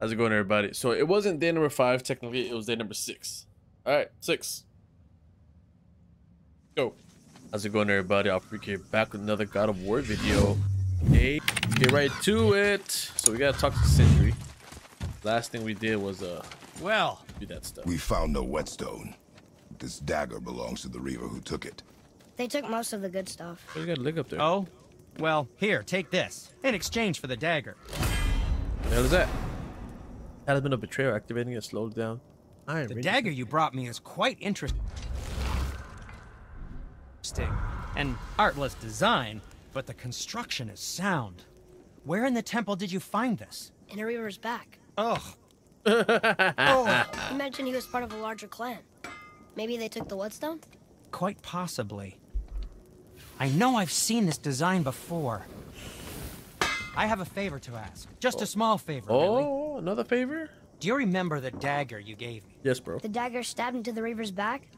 How's it going, everybody? So it wasn't day number 5, technically it was day number 6. Alright, 6. Go. How's it going, everybody? AlphaRique back with another God of War video. Hey, get right to it. So we gotta talk to Sindri. Last thing we did was well, do that stuff. We found no whetstone. This dagger belongs to the Reaver who took it. They took most of the good stuff. What you got to lick up there? Oh, well, here, take this in exchange for the dagger. What the hell is that? Talisman of Betrayal, activating it slows down. Iron. The dagger you brought me is quite interesting and artless design, but the construction is sound. Where in the temple did you find this? In a Reaver's back. Ugh. Oh, you mentioned he was part of a larger clan. Maybe they took the whetstone? Quite possibly. I know I've seen this design before. I have a favor to ask. Just a small favor, really. Oh, another favor? Do you remember the dagger you gave me? Yes, bro. The dagger stabbed into the Reaver's back?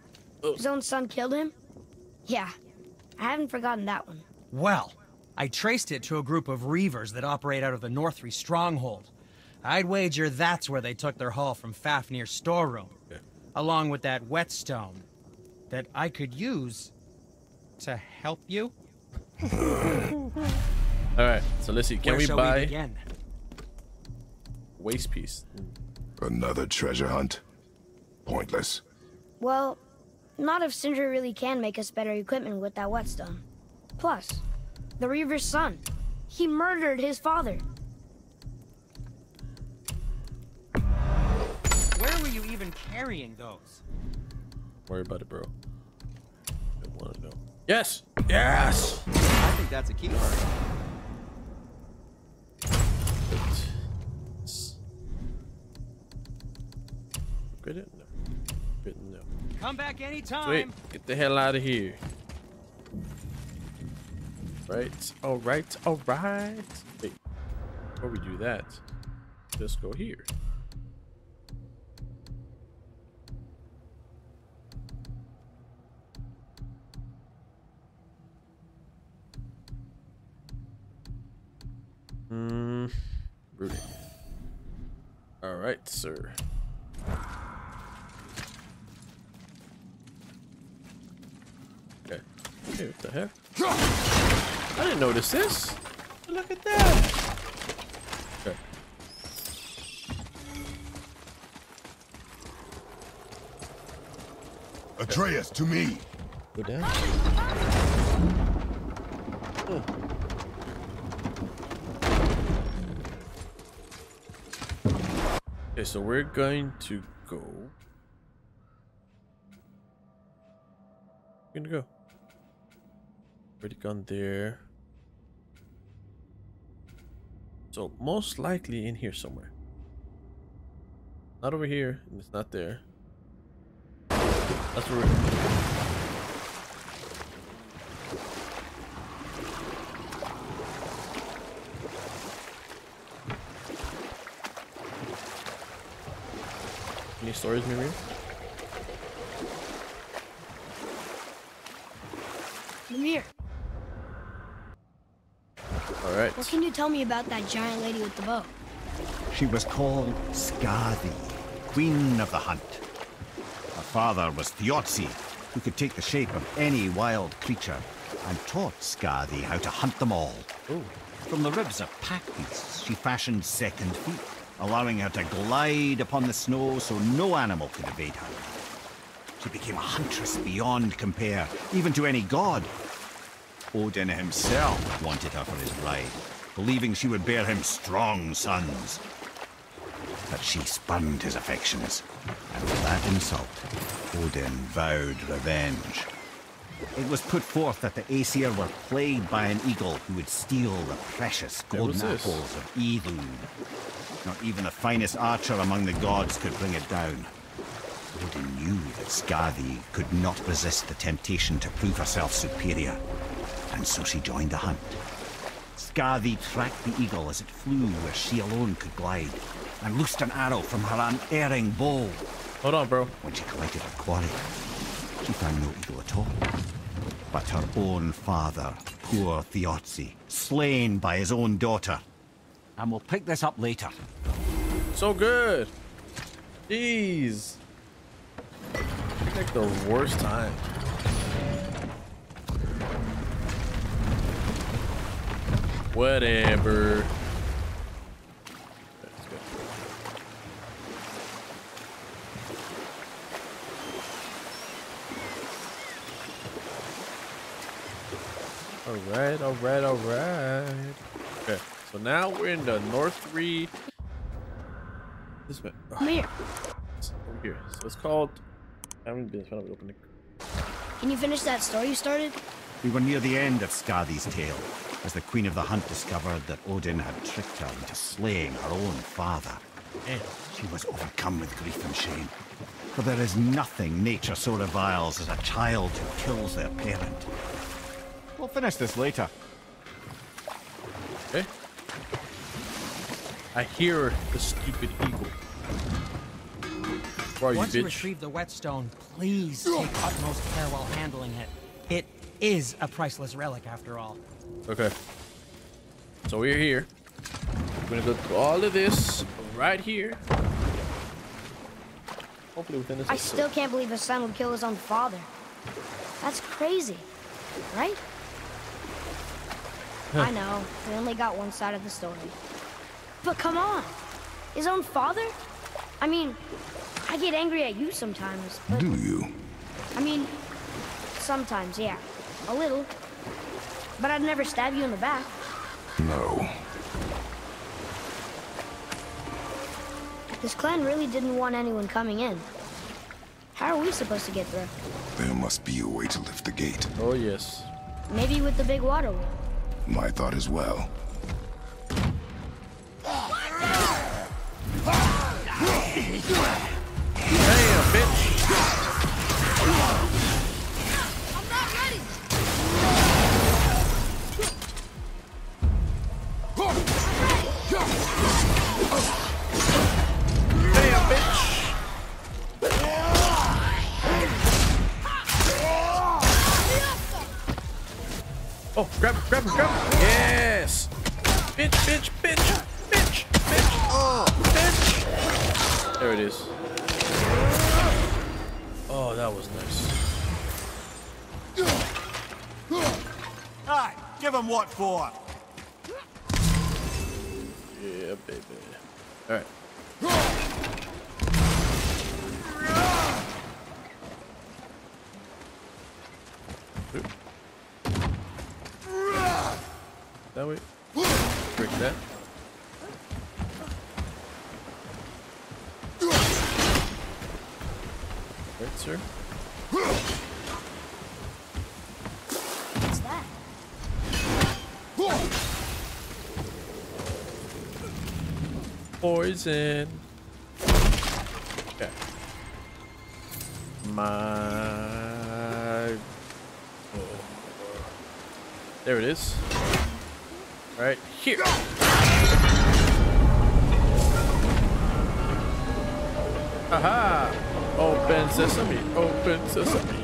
Oh. His own son killed him? Yeah, I haven't forgotten that one. Well, I traced it to a group of Reavers that operate out of the Northri Stronghold. I'd wager that's where they took their haul from Fafnir's storeroom, along with that whetstone that I could use to help you. All right, so let's see. Can we buy again? Waste piece. Another treasure hunt. Pointless. Well, not if Sindri really can make us better equipment with that whetstone. Plus, the Reaver's son. He murdered his father. Where were you even carrying those? Worry about it, bro. I want to know. Yes! Yes! I think that's a key card. Good enough. Good enough. Come back anytime. Sweet. Get the hell out of here. Right. All right. All right. Wait. Before we do that, let's go here. Rudy. All right, sir. Okay. Hey, what the heck? I didn't notice this. Look at that. Okay. Atreus, to me. Go down. Okay, so we're going to go. We're gonna go. Already gone there. So most likely in here somewhere. Not over here, and it's not there. That's where Any stories, Miriam? Mimir. All right. What can you tell me about that giant lady with the bow? She was called Skadi, Queen of the Hunt. Her father was Thjazi, who could take the shape of any wild creature, and taught Skadi how to hunt them all. Ooh. From the ribs of pack beasts, she fashioned second feet, allowing her to glide upon the snow so no animal could evade her. She became a huntress beyond compare, even to any god. Odin himself wanted her for his bride, believing she would bear him strong sons. But she spurned his affections, and with that insult, Odin vowed revenge. It was put forth that the Aesir were plagued by an eagle who would steal the precious golden apples of Idun. Not even the finest archer among the gods could bring it down. Odin knew that Skadi could not resist the temptation to prove herself superior, and so she joined the hunt. Skadi tracked the eagle as it flew where she alone could glide, and loosed an arrow from her unerring bow. Hold on, bro. When she collected her quarry, she found no eagle at all, but her own father, poor Thjazi, slain by his own daughter. And we'll pick this up later. so good. Jeez. It's like the worst time. Whatever. Alright, alright, alright. Okay, so now we're in the Northri. This way. Come here. It's over here. So it's called. I haven't been trying to open it. Can you finish that story you started? We were near the end of Skadi's tale, as the Queen of the Hunt discovered that Odin had tricked her into slaying her own father. She was overcome with grief and shame. For there is nothing nature so reviles as a child who kills their parent. We'll finish this later. Okay. I hear the stupid eagle. Where are you, bitch? Once you retrieve the whetstone, please take utmost care while handling it. It is a priceless relic after all. Okay. So we're here. We're gonna go through all of this right here. Hopefully within this. I still can't believe his son would kill his own father. That's crazy, right? I know, we only got one side of the story. But come on! His own father? I mean, I get angry at you sometimes, but... Do you? I mean, sometimes, yeah. A little. But I'd never stab you in the back. No. This clan really didn't want anyone coming in. How are we supposed to get through? There must be a way to lift the gate. Oh, yes. Maybe with the big water wheel. My thought as well. Damn, bitch! I'm not ready. Damn, bitch! Oh, grab him, grab him, grab him. Yes! Bitch, bitch, bitch, bitch, bitch, oh, bitch! There it is. Oh, that was nice. Alright, give him what for. Yeah, baby. Alright. That way. Break that. Right, sir. What's that? Poison. Okay. My. Oh. There it is. Right here. Aha! Open sesame. Open sesame.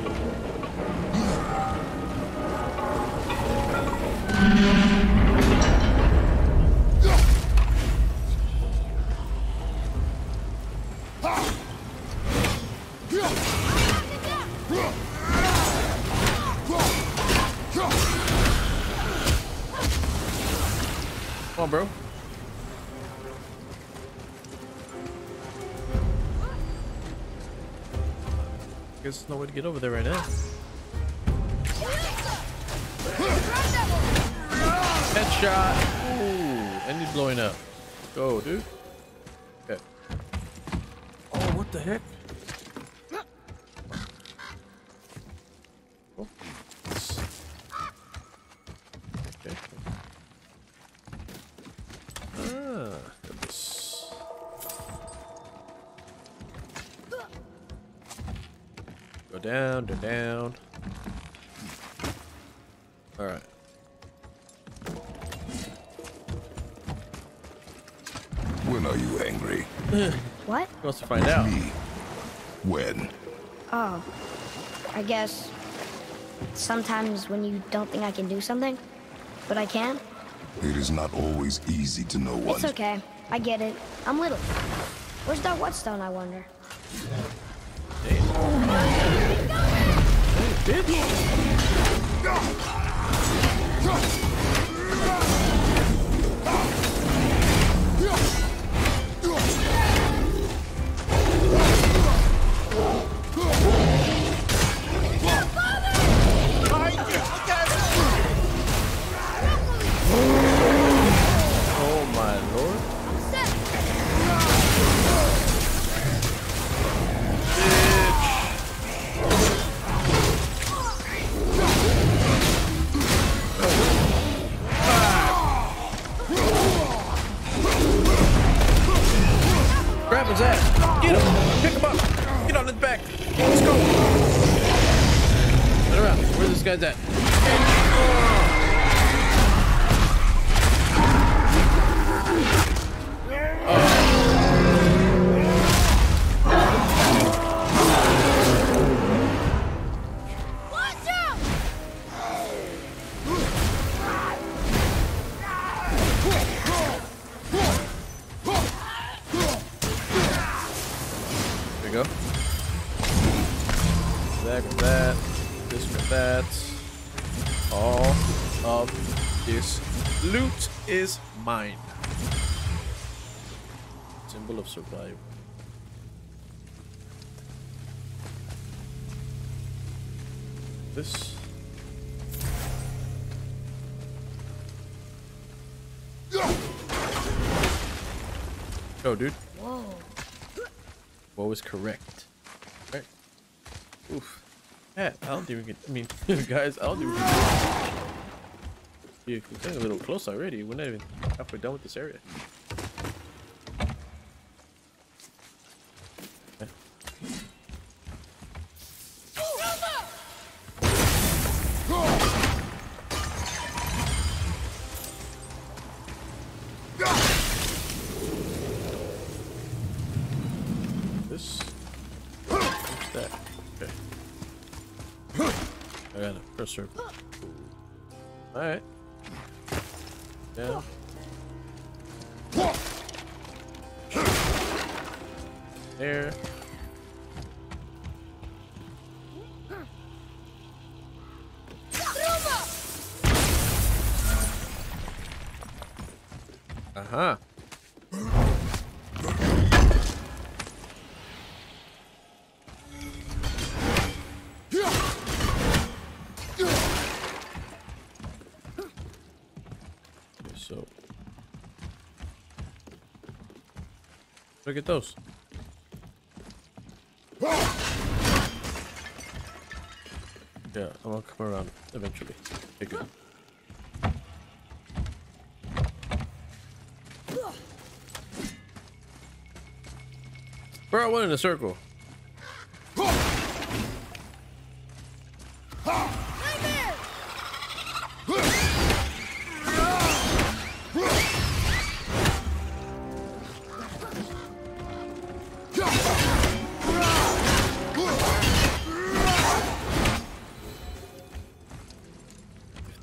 Come on, bro. Guess there's no way to get over there right now. Headshot. Ooh, and he's blowing up. Go, dude. Okay. Oh, what the heck? Oh. Okay. Go down, go down. All right. When are you angry? What? You're supposed to find out. Me. When? Oh, I guess sometimes when you don't think I can do something, but I can. It is not always easy to know what. It's okay. I get it. I'm little. Where's that whetstone, I wonder? Hey, oh my lord. Grab his ass. Get him. Pick him up. Get on his back. Let's go. Turn around. Where's this guy's at? Is mine. Symbol of survival. This. Oh, dude. Whoa. What was correct? Right. Oof. Yeah, I'll do it. I mean, guys, I'll do it. You're getting a little close already. We're not even halfway done with this area. Okay. This. What's that? Okay. I got a first circle. All right. Yeah. There. Uh-huh. Look at those. Yeah, I'm gonna come around eventually. Take it. Bro, I went in a circle.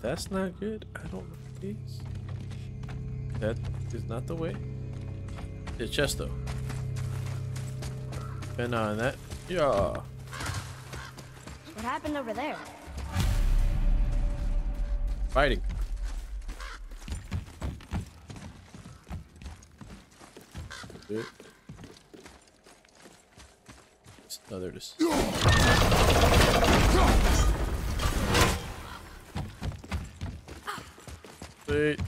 That's not good. I don't know these. That is not the way. The chest though. Been on that. Yeah. What happened over there? Fighting. Dude. Oh, there it is. Wait.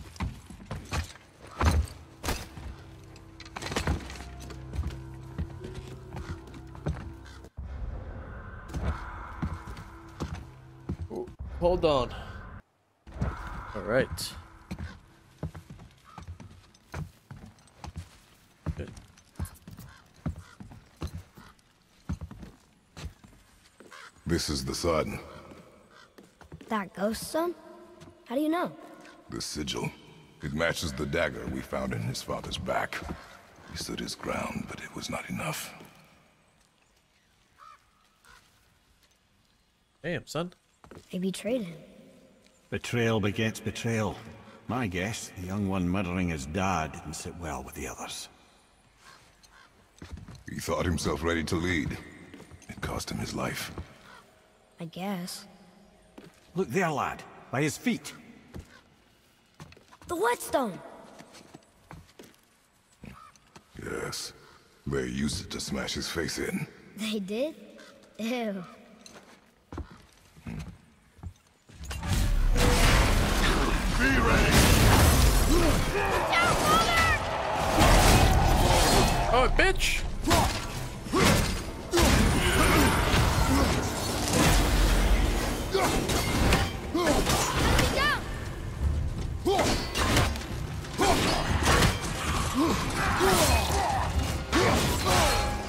Oh, hold on. All right. Good. This is the sun. That ghost sun? How do you know? The sigil. It matches the dagger we found in his father's back. He stood his ground, but it was not enough. Damn, son. They betrayed him. Betrayal begets betrayal. My guess, the young one murdering his dad didn't sit well with the others. He thought himself ready to lead. It cost him his life. I guess. Look there, lad. By his feet. The whetstone! Yes. They used it to smash his face in. They did? Ew. Be ready! Oh, bitch!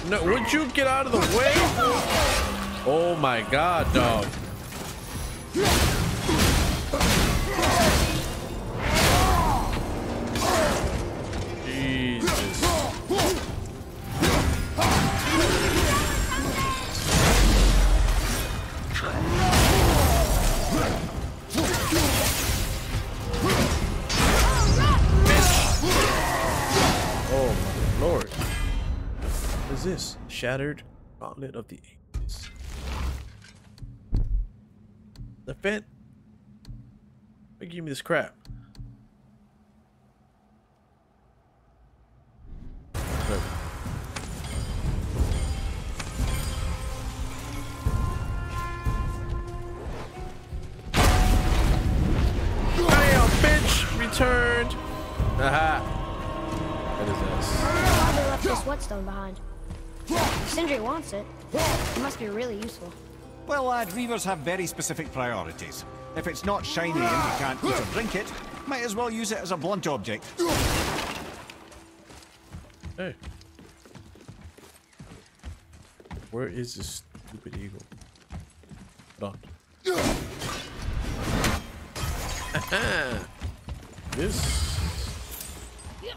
No, would you get out of the way? Oh my god, dog. This shattered gauntlet of the ancients. The vent. Give me this crap. Okay. Bam, bitch! Returned. Aha. What is this? I left this whetstone behind. Sindri wants it. It must be really useful. Well, lad, Reavers have very specific priorities. If it's not shiny and you can't eat or drink it, might as well use it as a blunt object. Hey. Where is this stupid eagle? Dot. This. You.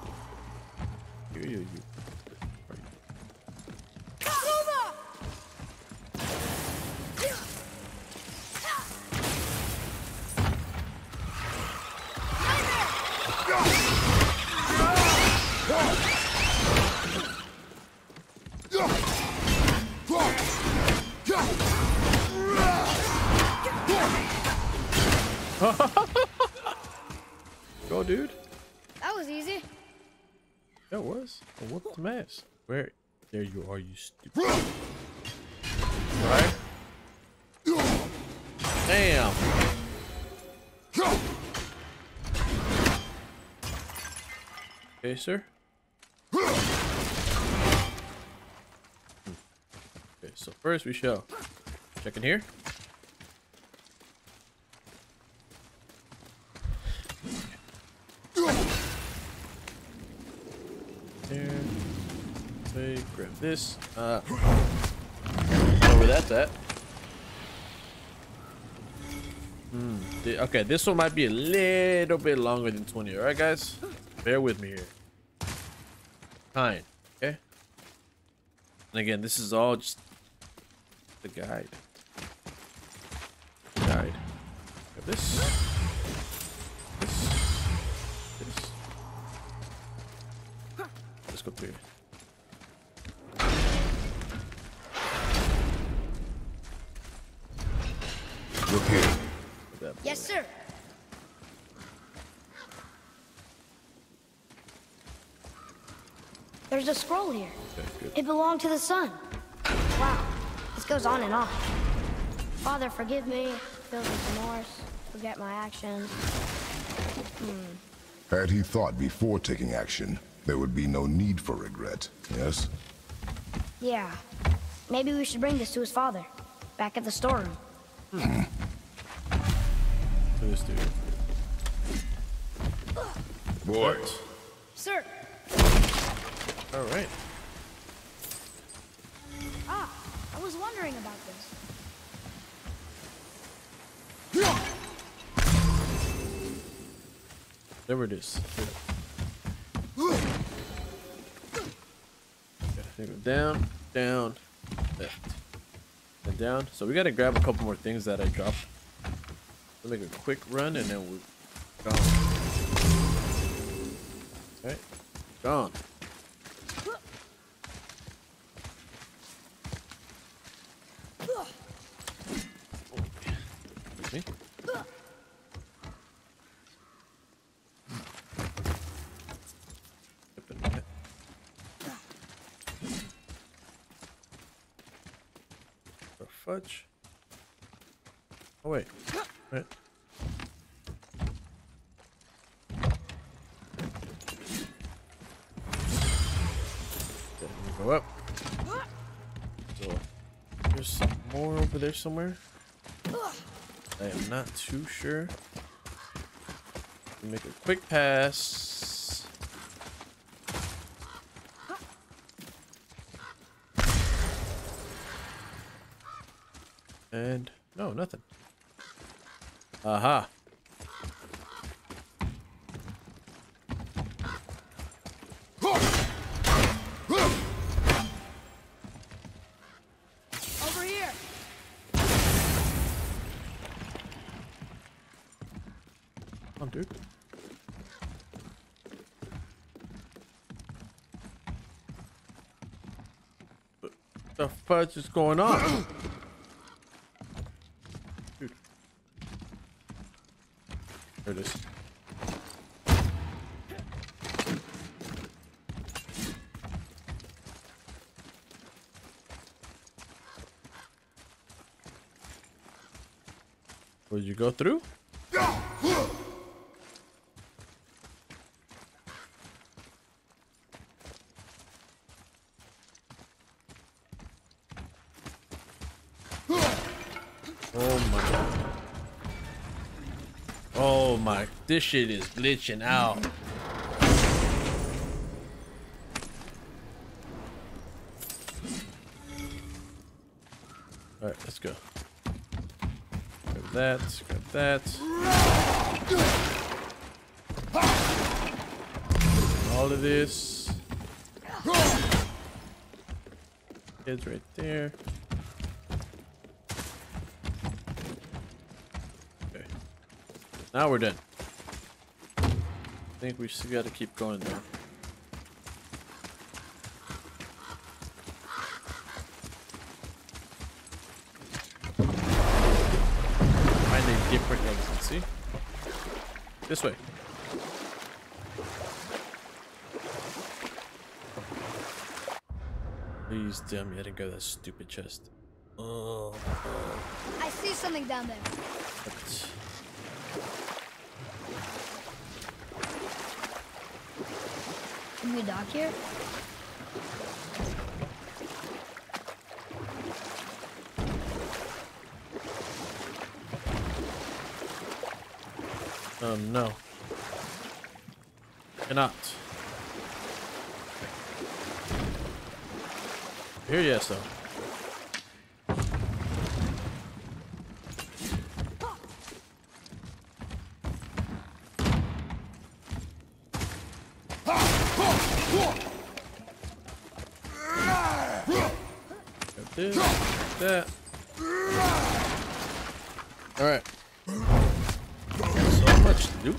Go, dude. That was easy. That was. Oh, what the mess? Where? There you are, you stupid. All right. Damn. Okay, sir. Okay, so first we shall check in here. Grab this. Where that's at. Okay, this one might be a little bit longer than 20. All right, guys, bear with me here. Fine. Okay. And again, this is all just the guide. Grab this. This. Let's go through here. Look here. Yes, sir. There's a scroll here. Okay, it belonged to the sun. Wow. This goes on and on. Father, forgive me. Filled with remorse. Forget my actions. Had he thought before taking action, there would be no need for regret. Yes? Yeah. Maybe we should bring this to his father. Back at the storeroom. This dude. Boys. Sir. All right. Ah, I was wondering about this. There it is. Yeah. Okay, down, down, left, and down. So we gotta grab a couple more things that I dropped. Make a quick run and then we're gone. Gone. Excuse me. The fudge. Oh wait. Wait. Go up. So, there's some more over there somewhere. I am not too sure. Make a quick pass. And no, nothing. Aha. The fudge is going on? Dude. There it is. Will you go through? This shit is glitching out. Alright, let's go. Grab that, grab that. All of this. Kids right there. Okay. Now we're done. I think we still gotta keep going there. Find a different exit, see? This way. Please tell me I didn't go to that stupid chest. Oh. I see something down there. But can we dock here? No. Cannot. Here, yes, though.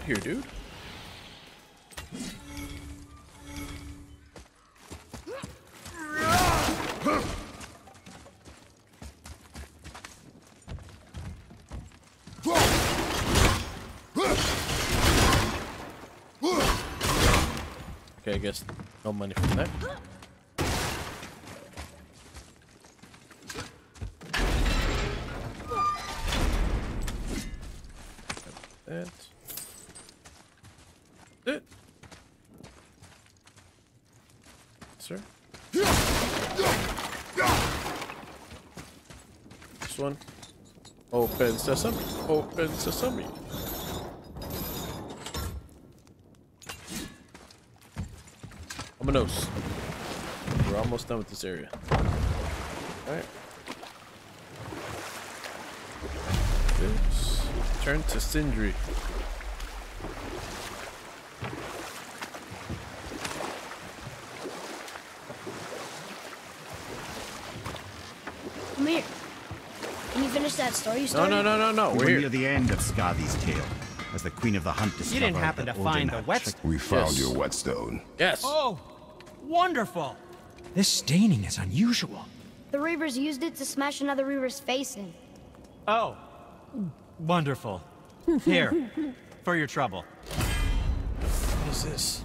Here, dude. Okay, I guess no money for that. One open sesame, open sesame. Ominos. We're almost done with this area. All right. Oops. Turn to Sindri. That story you started? No, no, no, no, no. We're near the end of Skadi's tale. as the Queen of the Hunt discovered. You didn't happen to find the whetstone? We found your whetstone. Yes. Oh, wonderful. This staining is unusual. The Reavers used it to smash another Reaver's face in. Oh, wonderful. Here, for your trouble. What is this?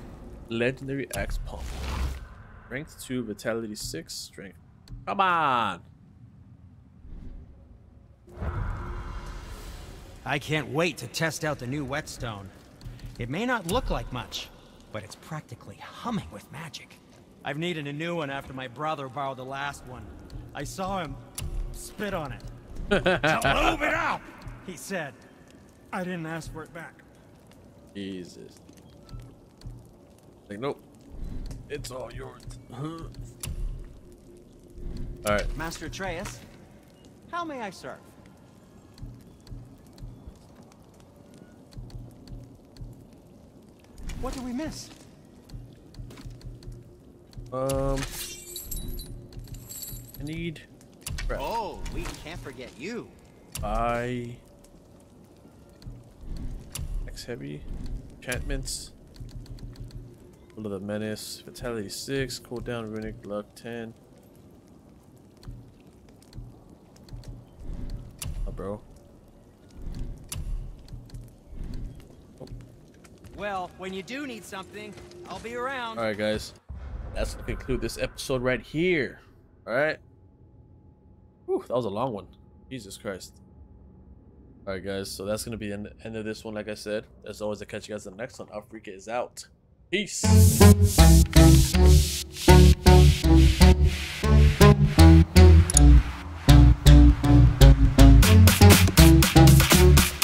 Legendary Axe Pump. Strength 2, Vitality 6, Strength. Come on! I can't wait to test out the new whetstone. It may not look like much, but it's practically humming with magic. I've needed a new one after my brother borrowed the last one. I saw him spit on it. To move it out, he said. I didn't ask for it back. Jesus. Like, nope. It's all yours. All right. Master Atreus, how may I serve? What did we miss? I need prep. Oh, we can't forget you. I X heavy enchantments. Will of the Menace, Vitality 6, cooldown runic, luck 10. Oh, bro. Well, when you do need something, I'll be around. All right, guys. That's going to conclude this episode right here. All right. Whew, that was a long one. Jesus Christ. All right, guys. So that's going to be the end of this one. Like I said, as always, I'll catch you guys in the next one. AlphaRique is out. Peace.